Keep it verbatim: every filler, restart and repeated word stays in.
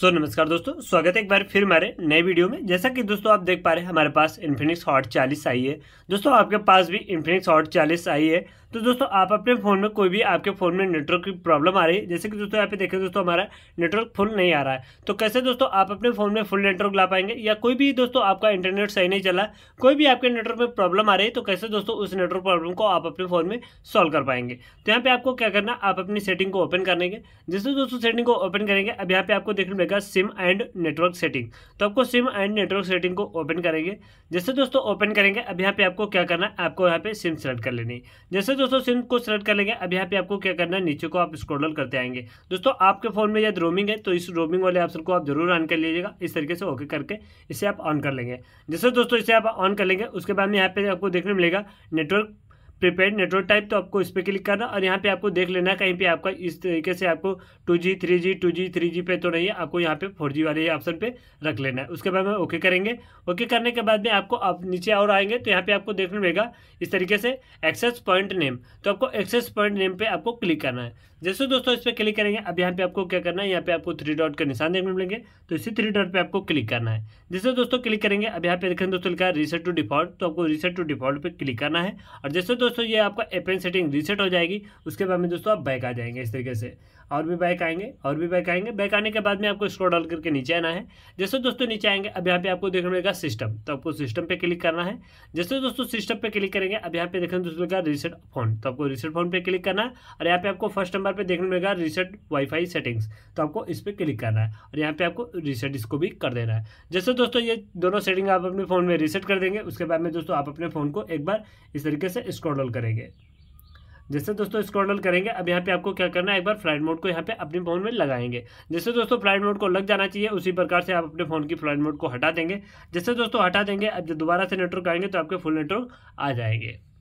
सो so, नमस्कार दोस्तों, स्वागत है एक बार फिर हमारे नए वीडियो में। जैसा कि दोस्तों आप देख पा रहे हैं हमारे पास इन्फिनिक्स हॉट चालीस आई है। दोस्तों आपके पास भी इन्फिनिक्स हॉट चालीस आई है तो दोस्तों आप अपने फ़ोन में कोई भी आपके फ़ोन में नेटवर्क की प्रॉब्लम आ रही है, जैसे कि दोस्तों यहाँ पे देखें दोस्तों हमारा नेटवर्क फुल नहीं आ रहा है, तो कैसे दोस्तों आप अपने फ़ोन में फुल नेटवर्क ला पाएंगे, या कोई भी दोस्तों आपका इंटरनेट सही नहीं चला, कोई भी आपके नेटवर्क में प्रॉब्लम आ रही है, तो कैसे दोस्तों उस नेटवर्क प्रॉब्लम को आप अपने फ़ोन में सॉल्व कर पाएंगे। तो यहाँ पर आपको क्या करना, आप अपनी सेटिंग को ओपन करेंगे। जैसे दोस्तों सेटिंग को ओपन करेंगे, अब यहाँ पर आपको देखने मिलेगा सिम एंड नेटवर्क सेटिंग, तो आपको सिम एंड नेटवर्क सेटिंग को ओपन करेंगे। जैसे दोस्तों ओपन करेंगे, अब यहाँ पर आपको क्या करना है, आपको यहाँ पर सिम सेलेक्ट कर लेनी है। जैसे दोस्तों सिम को सेलेक्ट कर लेंगे, अब यहाँ पे आपको क्या करना है, नीचे को आप स्क्रॉल करते आएंगे। दोस्तों आपके फोन में यदि रोमिंग है तो इस रोमिंग वाले ऑप्शन को आप जरूर ऑन कर लीजिएगा। इस तरीके से ओके करके इसे आप ऑन कर लेंगे। जैसे दोस्तों इसे आप ऑन कर लेंगे, उसके बाद में यहाँ पे आपको देखने मिलेगा नेटवर्क प्रीपेड नेटवर्क टाइप, तो आपको इस पर क्लिक करना और यहाँ पे आपको देख लेना कहीं पे आपका इस तरीके से आपको two G three G two G three G पे तो नहीं है, आपको यहाँ पे फोर जी वाले ऑप्शन पे रख लेना है। उसके बाद में ओके करेंगे। ओके करने के बाद में आपको आप नीचे और आएंगे तो यहाँ पे आपको देखने मिलेगा इस तरीके से एक्सेस पॉइंट नेम, तो आपको एक्सेस पॉइंट नेम पर आपको क्लिक करना है। जैसे दोस्तों इस पर क्लिक करेंगे, अब यहाँ पे आपको क्या करना है, यहाँ पे आपको थ्री डॉट का निशान देखने मिलेंगे, तो इसी थ्री डॉट पे आपको क्लिक करना है। जैसे दोस्तों क्लिक करेंगे, अब यहाँ पे देखें दोस्तों लिखा है रीसेट टू डिफॉल्ट, तो आपको रीसेट टू डिफॉल्ट पे क्लिक करना है। और जैसे दोस्तों ये आपका एपन सेटिंग रीसेट हो जाएगी, उसके बाद में दोस्तों आप बैक आ जाएंगे। इस तरीके से और भी बैक आएंगे और भी बैक आएंगे। बैक आने के बाद में आपको स्क्रॉल डाल करके नीचे आना है। जैसे दोस्तों नीचे आएंगे, अब यहाँ पे आपको देखने मिलेगा सिस्टम, तो आपको सिस्टम पे क्लिक करना है। जैसे दोस्तों सिस्टम पे क्लिक करेंगे, अब यहाँ पे देखें दोस्तों लिखा रीसेट फोन, तो आपको रीसेट फोन पे क्लिक करना है। और यहाँ पे आपको फर्स्ट नंबर पे देखने मिलेगा रीसेट वाईफाई सेटिंग्स, तो आपको इस पे क्लिक करना है और यहाँ पे आपको रीसेट इसको भी कर देना है। जैसे दोस्तों ये दोनों सेटिंग आप अपने फ़ोन में रीसेट कर देंगे, उसके बाद में दोस्तों आप अपने फ़ोन को एक बार इस तरीके से स्क्रॉल डाउन करेंगे। जैसे दोस्तों स्क्रॉल करेंगे, अब यहाँ पे आपको क्या करना है, एक बार फ्लाइट मोड को यहाँ पे अपने फ़ोन में लगाएंगे। जैसे दोस्तों फ्लाइट मोड को लग जाना चाहिए, उसी प्रकार से आप अपने फ़ोन की फ्लाइट मोड को हटा देंगे। जैसे दोस्तों हटा देंगे, अब दोबारा से नेटवर्क आएंगे तो आपके फुल नेटवर्क आ जाएंगे।